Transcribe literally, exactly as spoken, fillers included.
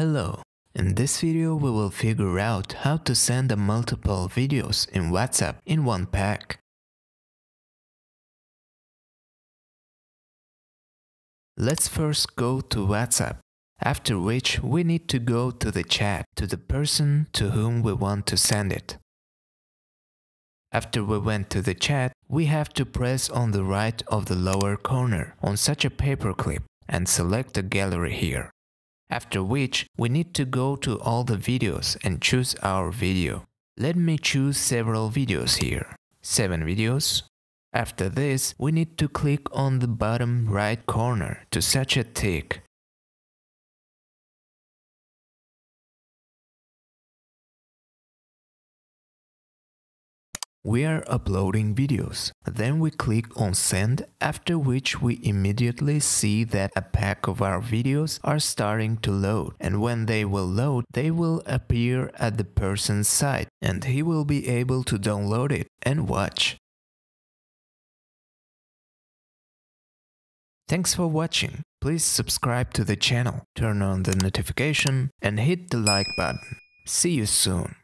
Hello, in this video we will figure out how to send multiple videos in WhatsApp in one pack. Let's first go to WhatsApp, after which we need to go to the chat to the person to whom we want to send it. After we went to the chat, we have to press on the right of the lower corner on such a paperclip and select the gallery here. After which, we need to go to all the videos and choose our video. Let me choose several videos here. seven videos. After this, we need to click on the bottom right corner to such a tick. We are uploading videos. Then we click on send, after which we immediately see that a pack of our videos are starting to load, and when they will load, they will appear at the person's site and he will be able to download it and watch. Thanks for watching. Please subscribe to the channel, turn on the notification and hit the like button. See you soon.